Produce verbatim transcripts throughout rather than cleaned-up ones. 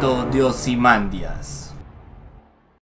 relato de Ozymandias.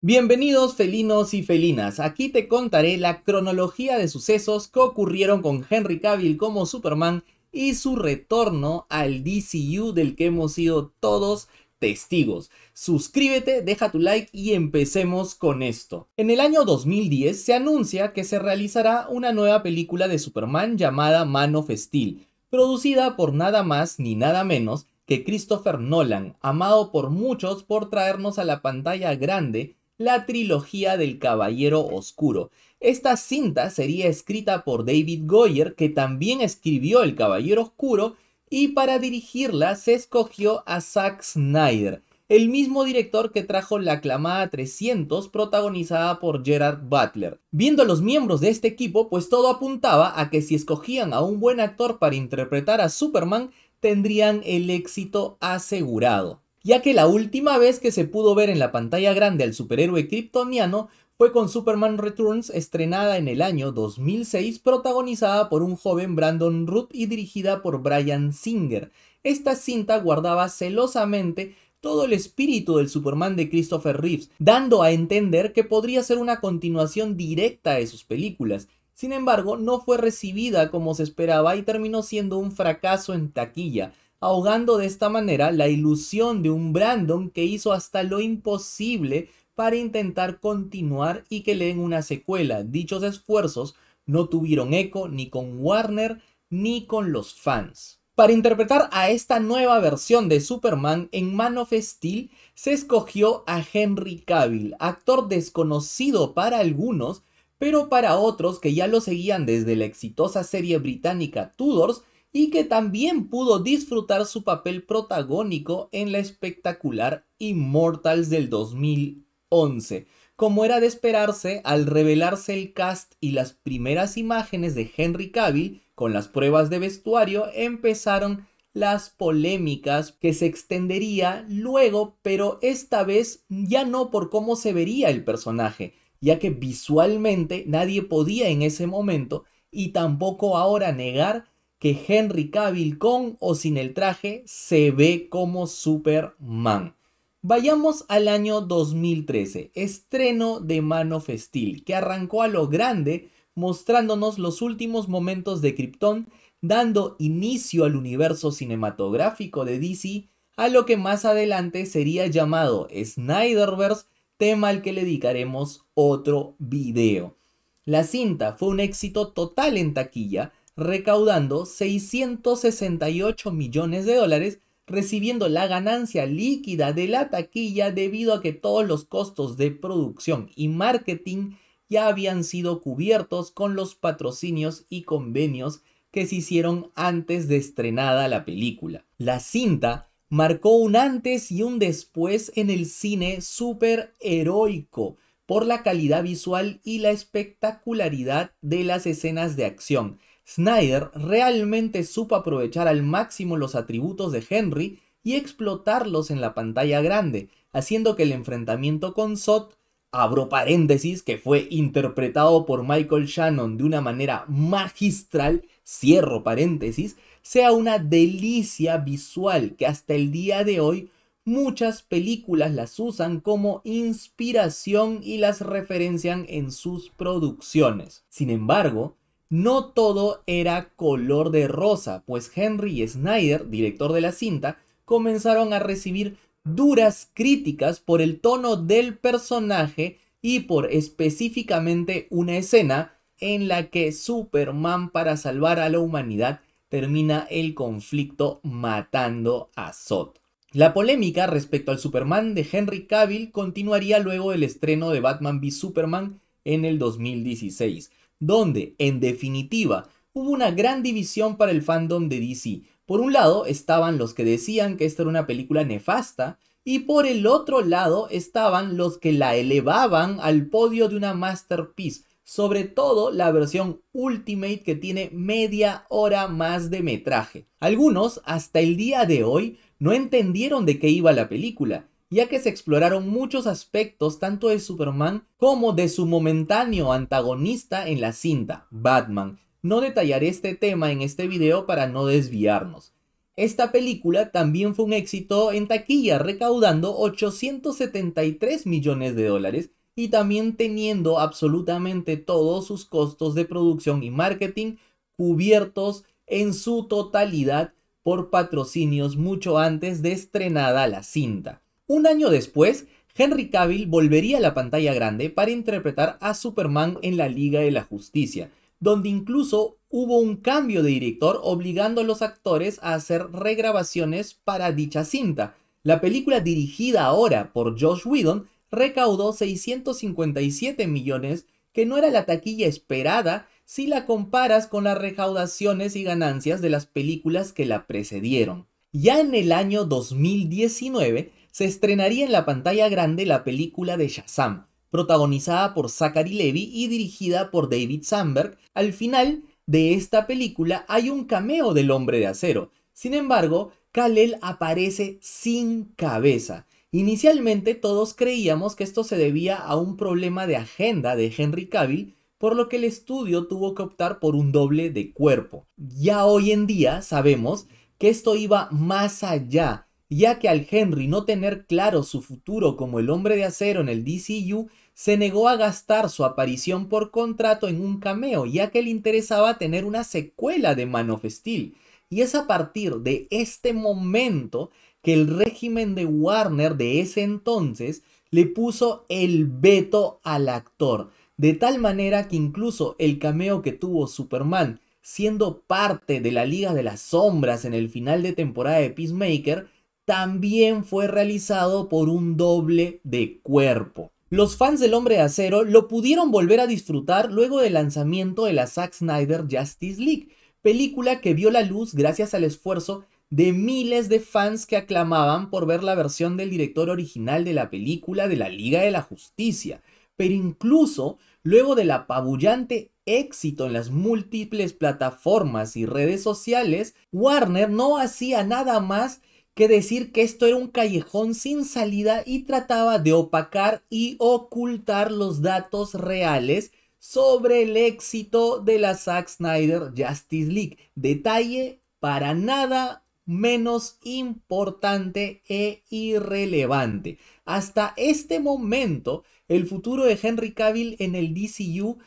Bienvenidos felinos y felinas, aquí te contaré la cronología de sucesos que ocurrieron con Henry Cavill como Superman y su retorno al D C U del que hemos sido todos testigos. Suscríbete, deja tu like y empecemos con esto. En el año dos mil diez se anuncia que se realizará una nueva película de Superman llamada Man of Steel, producida por nada más ni nada menos que Christopher Nolan, amado por muchos por traernos a la pantalla grande la trilogía del Caballero Oscuro. Esta cinta sería escrita por David Goyer, que también escribió El Caballero Oscuro, y para dirigirla se escogió a Zack Snyder, el mismo director que trajo la aclamada trescientos protagonizada por Gerard Butler. Viendo a los miembros de este equipo, pues todo apuntaba a que si escogían a un buen actor para interpretar a Superman, tendrían el éxito asegurado, ya que la última vez que se pudo ver en la pantalla grande al superhéroe kryptoniano fue con Superman Returns, estrenada en el año dos mil seis, protagonizada por un joven Brandon Routh y dirigida por Bryan Singer. Esta cinta guardaba celosamente todo el espíritu del Superman de Christopher Reeve, dando a entender que podría ser una continuación directa de sus películas. Sin embargo, no fue recibida como se esperaba y terminó siendo un fracaso en taquilla, ahogando de esta manera la ilusión de un Brandon que hizo hasta lo imposible para intentar continuar y que le den una secuela. Dichos esfuerzos no tuvieron eco ni con Warner ni con los fans. Para interpretar a esta nueva versión de Superman en Man of Steel se escogió a Henry Cavill, actor desconocido para algunos, pero para otros que ya lo seguían desde la exitosa serie británica Tudors y que también pudo disfrutar su papel protagónico en la espectacular Immortals del dos mil once. Como era de esperarse, al revelarse el cast y las primeras imágenes de Henry Cavill con las pruebas de vestuario, empezaron las polémicas que se extendería luego, pero esta vez ya no por cómo se vería el personaje, ya que visualmente nadie podía en ese momento y tampoco ahora negar que Henry Cavill con o sin el traje se ve como Superman. Vayamos al año dos mil trece, estreno de Man of Steel, que arrancó a lo grande mostrándonos los últimos momentos de Krypton, dando inicio al universo cinematográfico de D C, a lo que más adelante sería llamado Snyderverse, tema al que le dedicaremos otro video. La cinta fue un éxito total en taquilla, recaudando seiscientos sesenta y ocho millones de dólares, recibiendo la ganancia líquida de la taquilla debido a que todos los costos de producción y marketing ya habían sido cubiertos con los patrocinios y convenios que se hicieron antes de estrenada la película. La cinta marcó un antes y un después en el cine superheroico por la calidad visual y la espectacularidad de las escenas de acción. Snyder realmente supo aprovechar al máximo los atributos de Henry y explotarlos en la pantalla grande, haciendo que el enfrentamiento con Zod, abro paréntesis, que fue interpretado por Michael Shannon de una manera magistral, cierro paréntesis, sea una delicia visual que hasta el día de hoy muchas películas las usan como inspiración y las referencian en sus producciones. Sin embargo, no todo era color de rosa, pues Henry y Snyder, director de la cinta, comenzaron a recibir duras críticas por el tono del personaje y por específicamente una escena en la que Superman, para salvar a la humanidad, termina el conflicto matando a Zod. La polémica respecto al Superman de Henry Cavill continuaría luego del estreno de Batman v Superman en el dos mil dieciséis. Donde, en definitiva, hubo una gran división para el fandom de D C. Por un lado estaban los que decían que esta era una película nefasta, y por el otro lado estaban los que la elevaban al podio de una masterpiece, sobre todo la versión Ultimate que tiene media hora más de metraje. Algunos, hasta el día de hoy, no entendieron de qué iba la película, ya que se exploraron muchos aspectos tanto de Superman como de su momentáneo antagonista en la cinta, Batman. No detallaré este tema en este video para no desviarnos. Esta película también fue un éxito en taquilla, recaudando ochocientos setenta y tres millones de dólares y también teniendo absolutamente todos sus costos de producción y marketing cubiertos en su totalidad por patrocinios mucho antes de estrenada la cinta. Un año después, Henry Cavill volvería a la pantalla grande para interpretar a Superman en la Liga de la Justicia, donde incluso hubo un cambio de director obligando a los actores a hacer regrabaciones para dicha cinta. La película, dirigida ahora por Josh Whedon, recaudó seiscientos cincuenta y siete millones, que no era la taquilla esperada si la comparas con las recaudaciones y ganancias de las películas que la precedieron. Ya en el año dos mil diecinueve se estrenaría en la pantalla grande la película de Shazam, protagonizada por Zachary Levi y dirigida por David Sandberg. Al final de esta película hay un cameo del Hombre de Acero. Sin embargo, Kal-El aparece sin cabeza. Inicialmente todos creíamos que esto se debía a un problema de agenda de Henry Cavill, por lo que el estudio tuvo que optar por un doble de cuerpo. Ya hoy en día sabemos que esto iba más allá, ya que al Henry no tener claro su futuro como el Hombre de Acero en el D C U, se negó a gastar su aparición por contrato en un cameo, ya que le interesaba tener una secuela de Man of Steel. Y es a partir de este momento que el régimen de Warner de ese entonces le puso el veto al actor, de tal manera que incluso el cameo que tuvo Superman siendo parte de la Liga de las Sombras en el final de temporada de Peacemaker también fue realizado por un doble de cuerpo. Los fans del Hombre de Acero lo pudieron volver a disfrutar luego del lanzamiento de la Zack Snyder Justice League, película que vio la luz gracias al esfuerzo de miles de fans que aclamaban por ver la versión del director original de la película de la Liga de la Justicia. Pero incluso luego del apabullante éxito en las múltiples plataformas y redes sociales, Warner no hacía nada más que decir que esto era un callejón sin salida y trataba de opacar y ocultar los datos reales sobre el éxito de la Zack Snyder Justice League. Detalle para nada menos importante e irrelevante. Hasta este momento, el futuro de Henry Cavill en el D C U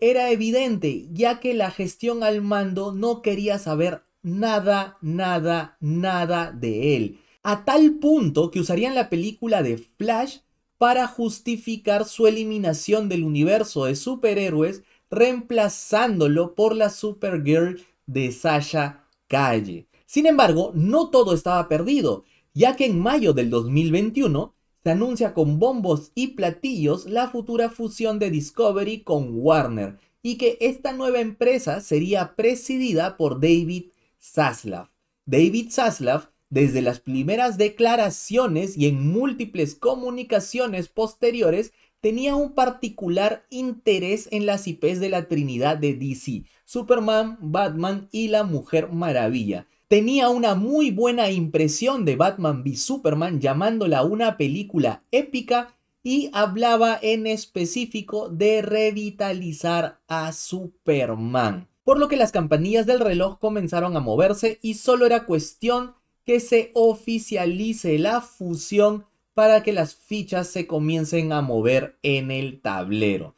era evidente, ya que la gestión al mando no quería saber nada, nada, nada de él. A tal punto que usarían la película de Flash para justificar su eliminación del universo de superhéroes, reemplazándolo por la Supergirl de Sasha Calle. Sin embargo, no todo estaba perdido, ya que en mayo del dos mil veintiuno se anuncia con bombos y platillos la futura fusión de Discovery con Warner, y que esta nueva empresa sería presidida por David Zaslav. David Zaslav, desde las primeras declaraciones y en múltiples comunicaciones posteriores, tenía un particular interés en las I Pes de la Trinidad de D C, Superman, Batman y la Mujer Maravilla. Tenía una muy buena impresión de Batman v Superman, llamándola una película épica, y hablaba en específico de revitalizar a Superman. Por lo que las campanillas del reloj comenzaron a moverse y solo era cuestión que se oficialice la fusión para que las fichas se comiencen a mover en el tablero.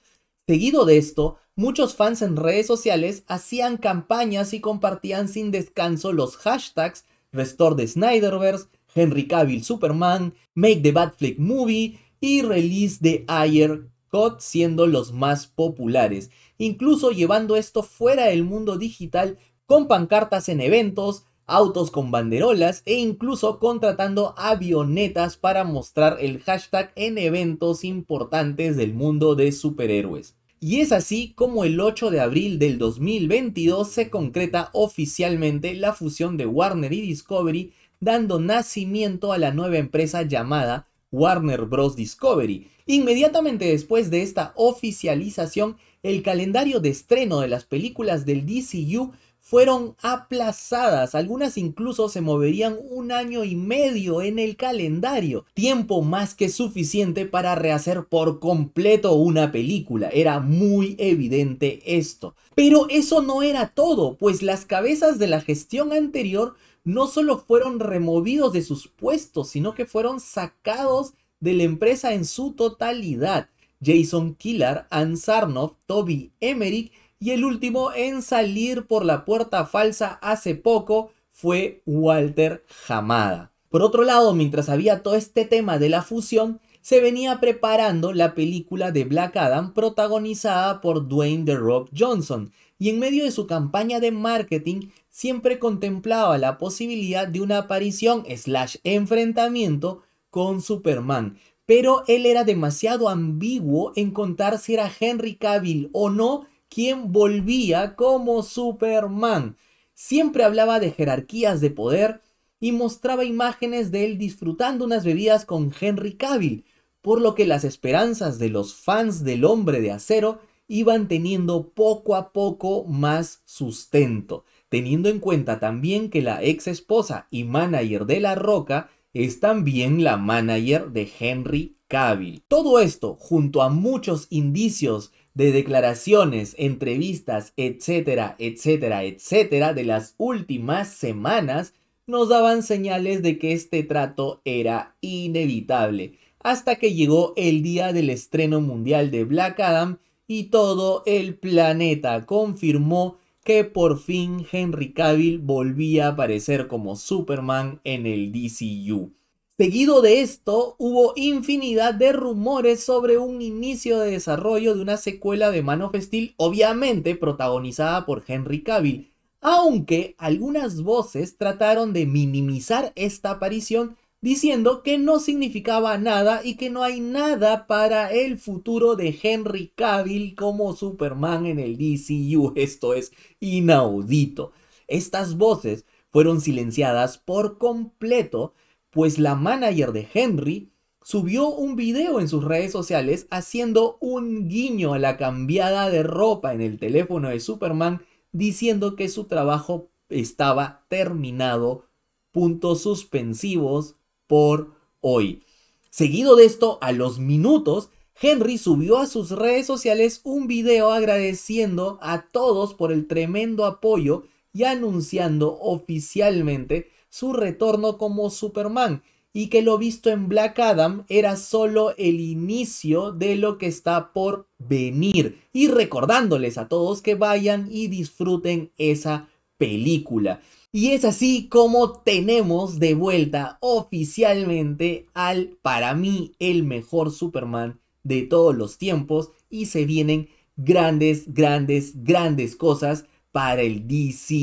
Seguido de esto, muchos fans en redes sociales hacían campañas y compartían sin descanso los hashtags Restore the Snyderverse, Henry Cavill Superman, Make the Batfleck Movie y Release the Ayer Cut, siendo los más populares, incluso llevando esto fuera del mundo digital con pancartas en eventos, autos con banderolas e incluso contratando avionetas para mostrar el hashtag en eventos importantes del mundo de superhéroes. Y es así como el ocho de abril del dos mil veintidós se concreta oficialmente la fusión de Warner y Discovery, dando nacimiento a la nueva empresa llamada Warner Bros. Discovery. Inmediatamente después de esta oficialización, el calendario de estreno de las películas del D C U fueron aplazadas, algunas incluso se moverían un año y medio en el calendario, tiempo más que suficiente para rehacer por completo una película. Era muy evidente esto. Pero eso no era todo, pues las cabezas de la gestión anterior no solo fueron removidos de sus puestos, sino que fueron sacados de la empresa en su totalidad. Jason Killar, Ann Sarnoff, Toby Emmerich y el último en salir por la puerta falsa hace poco fue Walter Hamada. Por otro lado, mientras había todo este tema de la fusión, se venía preparando la película de Black Adam protagonizada por Dwayne The Rock Johnson, y en medio de su campaña de marketing siempre contemplaba la posibilidad de una aparición slash enfrentamiento con Superman, pero él era demasiado ambiguo en contar si era Henry Cavill o no quien volvía como Superman. Siempre hablaba de jerarquías de poder y mostraba imágenes de él disfrutando unas bebidas con Henry Cavill, por lo que las esperanzas de los fans del Hombre de Acero iban teniendo poco a poco más sustento, teniendo en cuenta también que la ex esposa y manager de La Roca es también la manager de Henry Cavill. Todo esto, junto a muchos indicios de declaraciones, entrevistas, etcétera, etcétera, etcétera, de las últimas semanas, nos daban señales de que este trato era inevitable, hasta que llegó el día del estreno mundial de Black Adam y todo el planeta confirmó que por fin Henry Cavill volvía a aparecer como Superman en el D C U. Seguido de esto, hubo infinidad de rumores sobre un inicio de desarrollo de una secuela de Man of Steel, obviamente protagonizada por Henry Cavill, aunque algunas voces trataron de minimizar esta aparición diciendo que no significaba nada y que no hay nada para el futuro de Henry Cavill como Superman en el D C U. Esto es inaudito. Estas voces fueron silenciadas por completo, pues la manager de Henry subió un video en sus redes sociales haciendo un guiño a la cambiada de ropa en el teléfono de Superman, diciendo que su trabajo estaba terminado, puntos suspensivos, por hoy. Seguido de esto, a los minutos, Henry subió a sus redes sociales un video agradeciendo a todos por el tremendo apoyo y anunciando oficialmente su retorno como Superman y que lo visto en Black Adam era solo el inicio de lo que está por venir, y recordándoles a todos que vayan y disfruten esa película. Y es así como tenemos de vuelta oficialmente al, para mí, el mejor Superman de todos los tiempos, y se vienen grandes, grandes, grandes cosas para el D C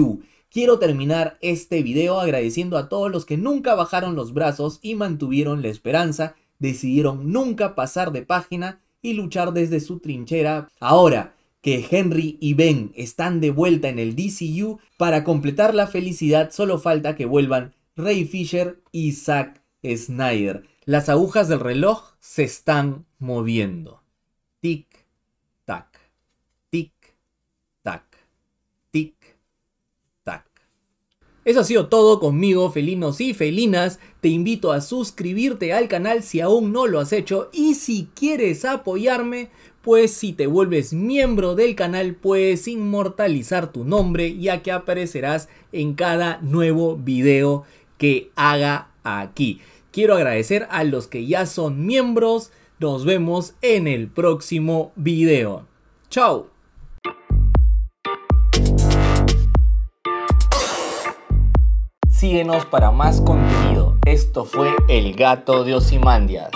U. Quiero terminar este video agradeciendo a todos los que nunca bajaron los brazos y mantuvieron la esperanza, decidieron nunca pasar de página y luchar desde su trinchera. Ahora que Henry y Ben están de vuelta en el D C U, para completar la felicidad solo falta que vuelvan Ray Fisher y Zack Snyder. Las agujas del reloj se están moviendo. Tic, tac, tic, tac, tic, tac. Eso ha sido todo conmigo, felinos y felinas. Te invito a suscribirte al canal si aún no lo has hecho, y si quieres apoyarme, pues si te vuelves miembro del canal puedes inmortalizar tu nombre, ya que aparecerás en cada nuevo video que haga aquí. Quiero agradecer a los que ya son miembros. Nos vemos en el próximo video. Chao. Síguenos para más contenido. Esto fue El Gato de Ozymandias.